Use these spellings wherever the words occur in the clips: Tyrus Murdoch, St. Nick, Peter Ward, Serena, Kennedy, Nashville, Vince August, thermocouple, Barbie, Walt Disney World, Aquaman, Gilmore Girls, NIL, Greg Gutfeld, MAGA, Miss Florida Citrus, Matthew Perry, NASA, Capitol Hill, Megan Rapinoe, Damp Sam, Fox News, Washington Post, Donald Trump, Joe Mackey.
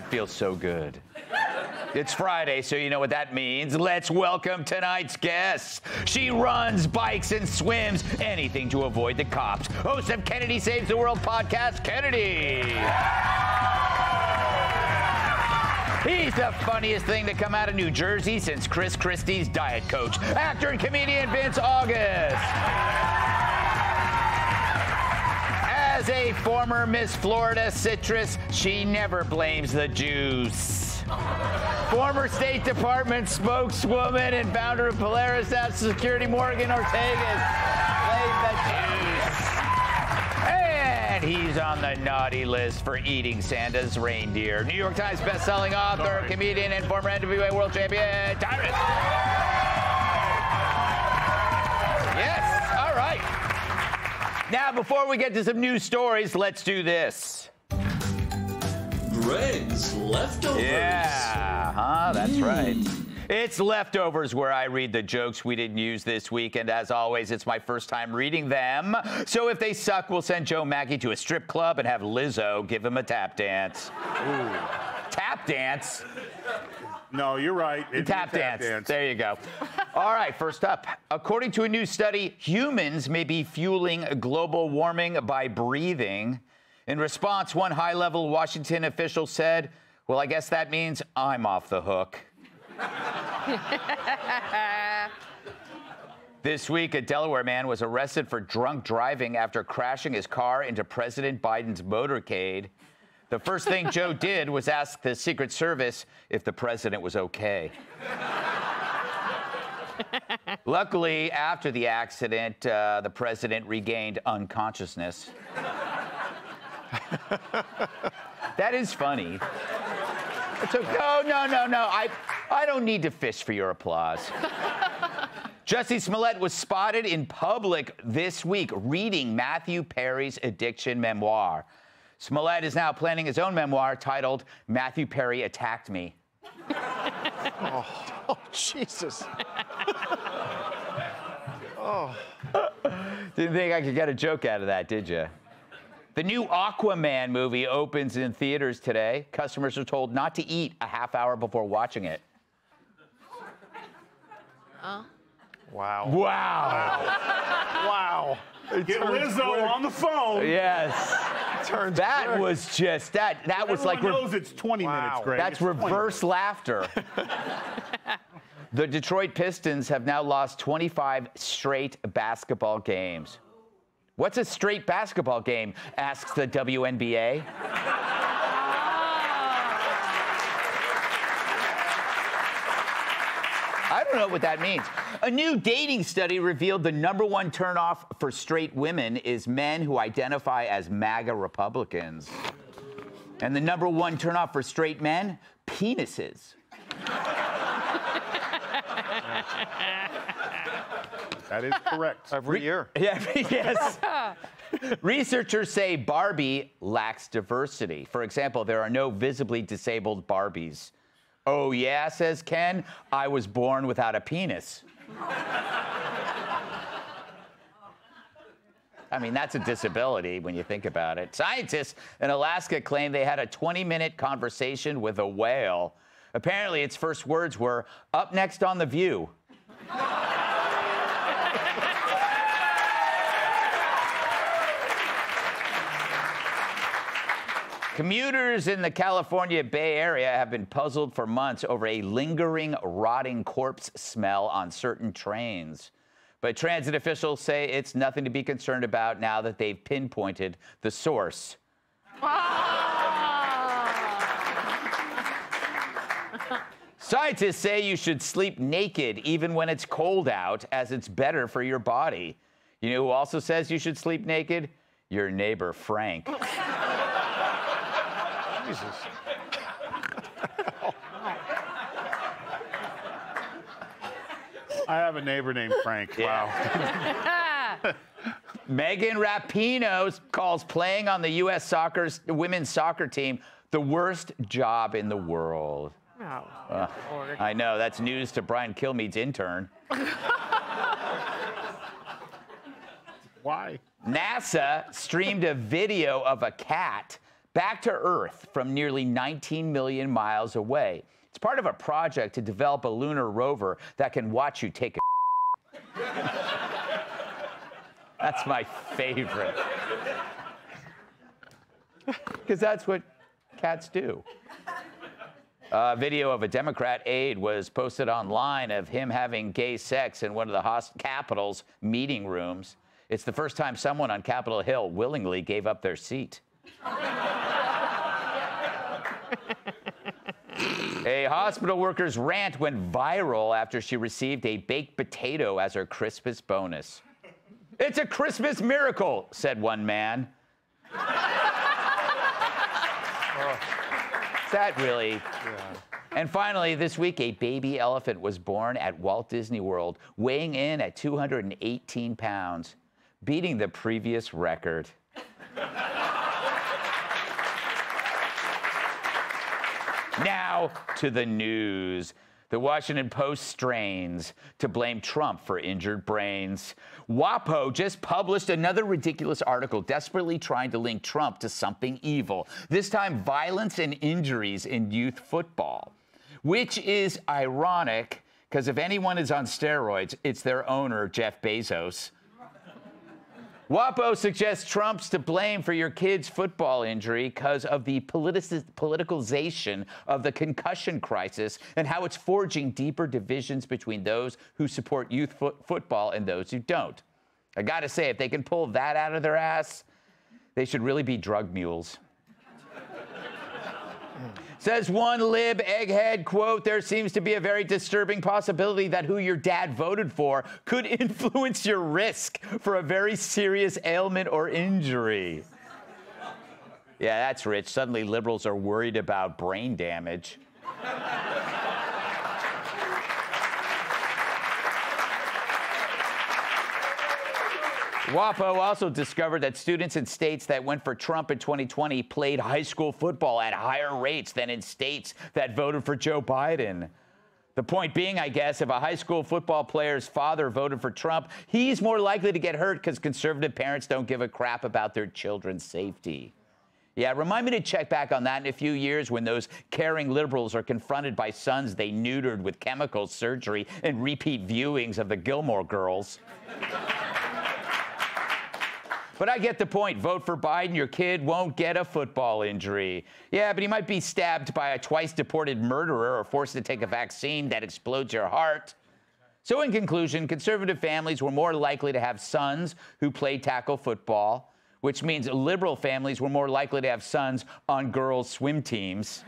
I feel so good. It's Friday, so you know what that means. Let's welcome tonight's guest. She runs, bikes, and swims, anything to avoid the cops. Host of Kennedy Saves the World podcast, Kennedy. He's the funniest thing to come out of New Jersey since Chris Christie's diet coach. Actor and comedian Vince August. As a former Miss Florida Citrus, she never blames the Jews. Former State Department spokeswoman and founder of Polaris Ash Security, Morgan Ortega, blames the Jews. And he's on the naughty list for eating Santa's reindeer. New York Times bestselling author, comedian, and former NWA world champion, Tyrus. Yes, all right. Now, before we get to some news stories, let's do this. Greg's Leftovers. Yeah, that's right. It's Leftovers, where I read the jokes we didn't use this week, and as always, it's my first time reading them. So if they suck, we'll send Joe Mackey to a strip club and have Lizzo give him a tap dance. Ooh. Tap dance? No, you're right. Tap dance. There you go. All right, first up. According to a new study, humans may be fueling global warming by breathing. In response, one high-level Washington official said, well, I guess that means I'm off the hook. This week, a Delaware man was arrested for drunk driving after crashing his car into President Biden's motorcade. The first thing Joe did was ask the Secret Service if the president was okay. Luckily, after the accident, the president regained unconsciousness. That is funny. So, no. I don't need to fish for your applause. Jesse Smollett was spotted in public this week reading Matthew Perry's addiction memoir. Smollett is now planning his own memoir titled Matthew Perry Attacked Me. Oh, Jesus. Oh. Didn't think I could get a joke out of that, did you? The new Aquaman movie opens in theaters today. Customers are told not to eat a half hour before watching it. Wow. Get Lizzo on the phone. Yes. That was just that. That was like. Everyone knows it's 20 minutes, Greg. That's reverse laughter. The Detroit Pistons have now lost 25 straight basketball games. What's a straight basketball game? Asks the WNBA. I don't know what that means. A new dating study revealed the number one turnoff for straight women is men who identify as MAGA Republicans. And the number one turnoff for straight men, penises. That is correct. Every year. Yeah, yes. Researchers say Barbie lacks diversity. For example, there are no visibly disabled Barbies. Oh, yeah, says Ken, I was born without a penis. I mean, that's a disability when you think about it. Scientists in Alaska claim they had a 20-minute conversation with a whale. Apparently, its first words were, up next on The View. Commuters in the California Bay Area have been puzzled for months over a lingering, rotting corpse smell on certain trains. But transit officials say it's nothing to be concerned about now that they've pinpointed the source. Scientists say you should sleep naked even when it's cold out, as it's better for your body. You know who also says you should sleep naked? Your neighbor, Frank. Jesus. I have a neighbor named Frank. Yeah. Wow. Megan Rapinoe calls playing on the U.S. women's soccer team the worst job in the world. Oh, I know, that's news to Brian Kilmeade's intern. Why? NASA streamed a video of a cat back to Earth from nearly 19 million miles away. It's part of a project to develop a lunar rover that can watch you take a That's my favorite. Because that's what cats do. A video of a Democrat aide was posted online of him having gay sex in one of the Capitol's meeting rooms. It's the first time someone on Capitol Hill willingly gave up their seat. A hospital worker's rant went viral after she received a baked potato as her Christmas bonus. "It's a Christmas miracle," said one man. That really. Yeah. And finally, this week, a baby elephant was born at Walt Disney World, weighing in at 218 pounds, beating the previous record. Now to the news. The Washington Post strains to blame Trump for injured brains. WAPO just published another ridiculous article desperately trying to link Trump to something evil, this time violence and injuries in youth football, which is ironic because if anyone is on steroids, it's their owner, Jeff Bezos. WAPO suggests Trump's to blame for your kid's football injury because of the politicization of the concussion crisis and how it's forging deeper divisions between those who support youth football and those who don't. I gotta say, if they can pull that out of their ass, they should really be drug mules. Says one lib egghead, quote, "There seems to be a very disturbing possibility that who your dad voted for could influence your risk for a very serious ailment or injury." Yeah, that's rich. Suddenly liberals are worried about brain damage. WAPO also discovered that students in states that went for Trump in 2020 played high school football at higher rates than in states that voted for Joe Biden. The point being, I guess, if a high school football player's father voted for Trump, he's more likely to get hurt because conservative parents don't give a crap about their children's safety. Yeah, remind me to check back on that in a few years when those caring liberals are confronted by sons they neutered with chemical surgery and repeat viewings of the Gilmore Girls. But I get the point. Vote for Biden, your kid won't get a football injury. Yeah, but he might be stabbed by a twice-deported murderer or forced to take a vaccine that explodes your heart. So in conclusion, conservative families were more likely to have sons who play tackle football, which means liberal families were more likely to have sons on girls' swim teams.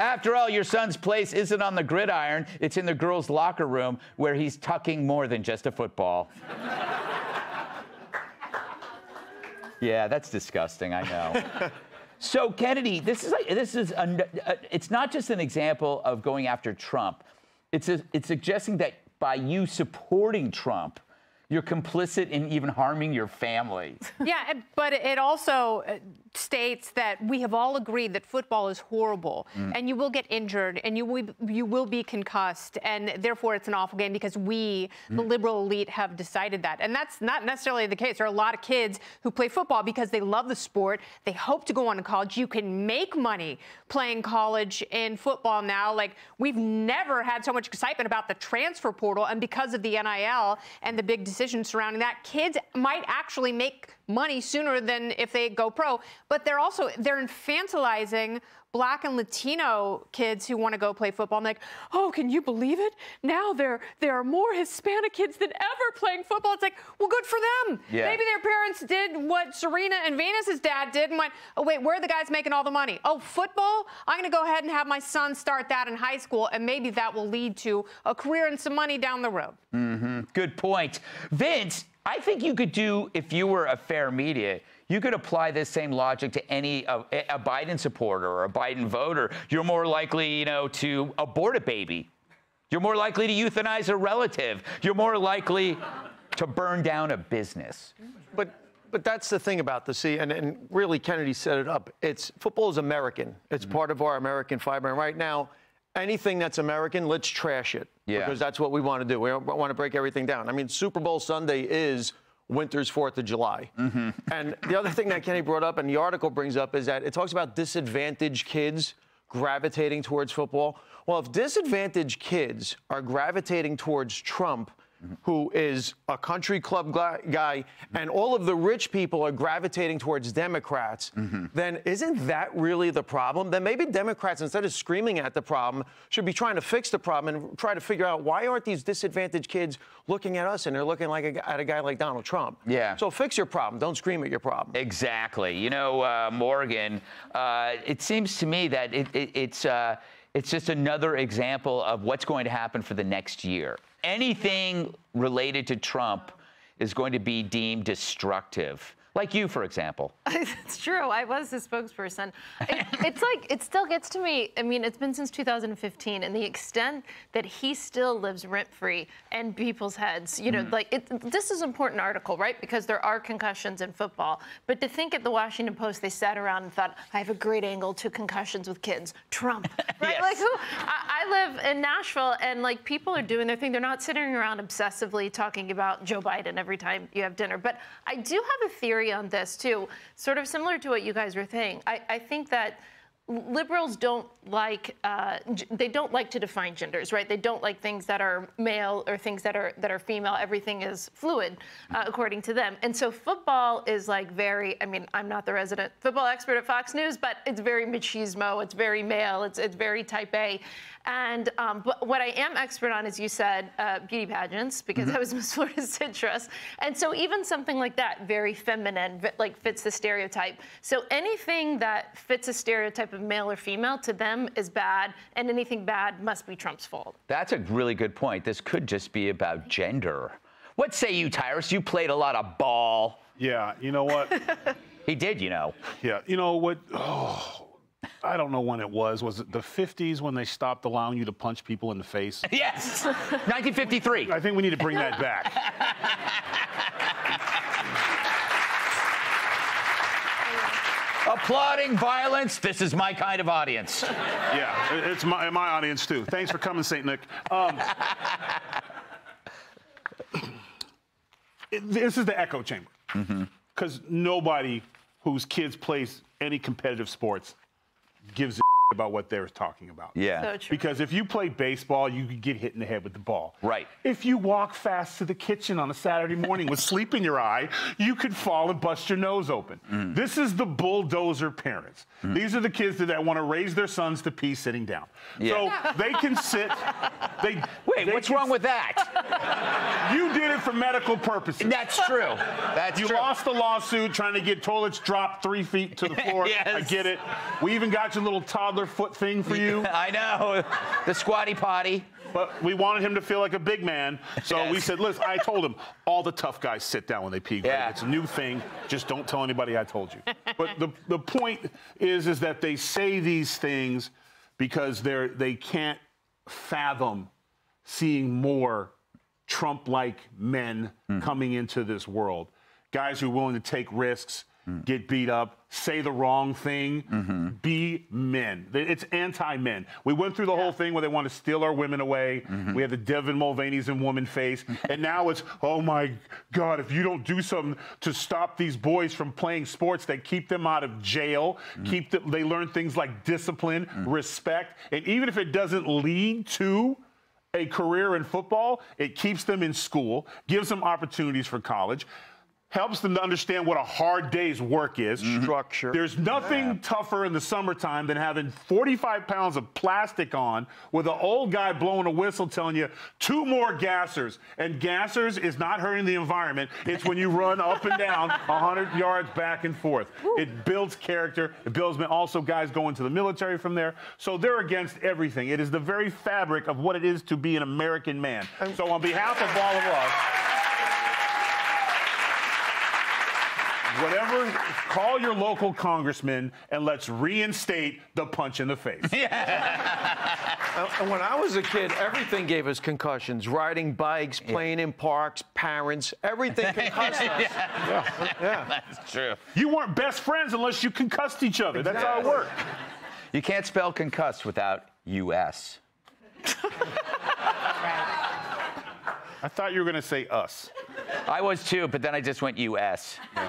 After all, your son's place isn't on the gridiron. It's in the girls' locker room where he's tucking more than just a football. Yeah, that's disgusting, I know. So, Kennedy, it's not just an example of going after Trump. It's suggesting that by you supporting Trump, you're complicit in even harming your family. Yeah, but it also states that we have all agreed that football is horrible, and you will get injured, and you will be concussed, and therefore it's an awful game because we, the liberal elite, have decided that. And that's not necessarily the case. There are a lot of kids who play football because they love the sport. They hope to go on to college. You can make money playing college in football now. Like, we've never had so much excitement about the transfer portal, and because of the NIL and the big decision surrounding that, kids might actually make money sooner than if they go pro. But they're infantilizing Black and Latino kids who want to go play football. I'm like, oh, can you believe it? Now there are more Hispanic kids than ever playing football. It's like, well, good for them. Yeah. Maybe their parents did what Serena and Venus's dad did and went, oh wait, where are the guys making all the money? Oh, football? I'm going to go ahead and have my son start that in high school, and maybe that will lead to a career and some money down the road. Mm-hmm. Good point. Vince, I think you could do, if you were a fair media, you could apply this same logic to any a Biden supporter or a Biden voter. You're more likely, you know, to abort a baby. You're more likely to euthanize a relative. You're more likely to burn down a business. But that's the thing about this, see, and really Kennedy set it up. Football is American. It's part of our American fiber. And right now, anything that's American, let's trash it. Yeah. Because that's what we want to do. We want to break everything down. I mean, Super Bowl Sunday is winter's 4th of July. Mm-hmm. And the other thing that Kenny brought up and the article brings up is that it talks about disadvantaged kids gravitating towards football. Well, if disadvantaged kids are gravitating towards Trump, who is a country club guy, and all of the rich people are gravitating towards Democrats, then isn't that really the problem? Then maybe Democrats, instead of screaming at the problem, should be trying to fix the problem and try to figure out why aren't these disadvantaged kids looking at us and they're looking like at a guy like Donald Trump. Yeah. So fix your problem. Don't scream at your problem. Exactly. You know, Morgan, it seems to me that it's just another example of what's going to happen for the next year. Anything related to Trump is going to be deemed destructive. Like you, for example. It's true. I was the spokesperson. It's like, it still gets to me. I mean, it's been since 2015, and the extent that he still lives rent-free in people's heads, you know, like, this is an important article, right? Because there are concussions in football. But to think at the Washington Post, they sat around and thought, I have a great angle to concussions with kids. Trump. Right? Yes. Like, who? I live in Nashville, and, like, people are doing their thing. They're not sitting around obsessively talking about Joe Biden every time you have dinner. But I do have a theory on this too, sort of similar to what you guys were saying. I think that liberals don't like they don't like to define genders, right? They don't like things that are male or things that are female. Everything is fluid, according to them. And so football is like very. I mean, I'm not the resident football expert at Fox News, but it's very machismo. It's very male. It's very type A. And but what I am expert on, as you said, beauty pageants, because I was Miss Florida Citrus. And so even something like that, very feminine, like fits the stereotype. So anything that fits a stereotype of male or female to them is bad, and anything bad must be Trump's fault. That's a really good point. This could just be about gender. What say you, Tyrus? You played a lot of ball. Yeah, you know what? He did, you know. Yeah, you know what? Oh. I don't know when it was. Was it the 50s when they stopped allowing you to punch people in the face? Yes! 1953. I think we need to bring that back. Applauding violence. This is my kind of audience. Yeah, it's my audience, too. Thanks for coming, St. Nick. This is the echo chamber. Because nobody whose kids plays any competitive sports gives a about what they were talking about. Yeah. So true. Because if you play baseball, you could get hit in the head with the ball. Right. If you walk fast to the kitchen on a Saturday morning with sleep in your eye, you could fall and bust your nose open. This is the bulldozer parents. These are the kids that want to raise their sons to pee sitting down. Yeah. So they can sit. Wait, what's wrong with that? You did it for medical purposes. That's true. You lost the lawsuit trying to get toilets dropped 3 feet to the floor. Yes. I get it. We even got your little toddler foot thing for you. I know. The squatty potty. But we wanted him to feel like a big man, so we said, listen, I told him, all the tough guys sit down when they pee. Yeah. It's a new thing. Just don't tell anybody I told you. But the point is that they say these things because they can't fathom seeing more Trump-like men coming into this world. Guys who are willing to take risks, get beat up, say the wrong thing, be men. It's anti-men. We went through the whole thing where they want to steal our women away. We had the Devin Mulvaney's in woman face. And now it's, oh, my God, if you don't do something to stop these boys from playing sports that keep them out of jail, they learn things like discipline, respect. And even if it doesn't lead to a career in football, it keeps them in school, gives them opportunities for college, helps them to understand what a hard day's work is. Structure. There's nothing tougher in the summertime than having 45 pounds of plastic on with an old guy blowing a whistle telling you, 2 more gassers. And gassers is not hurting the environment. It's when you run up and down 100 yards back and forth. Woo. It builds character. It builds men. Also, guys go into the military from there. So they're against everything. It is the very fabric of what it is to be an American man. So on behalf of all of us, whatever, call your local congressman and let's reinstate the punch in the face. Yeah. And when I was a kid, everything gave us concussions. Riding bikes, playing in parks, parents, everything concussed us. Yeah. That's true. You weren't best friends unless you concussed each other. That's how it worked. You can't spell concussed without U.S. I thought you were going to say us. I was too, but then I just went U.S. Yeah.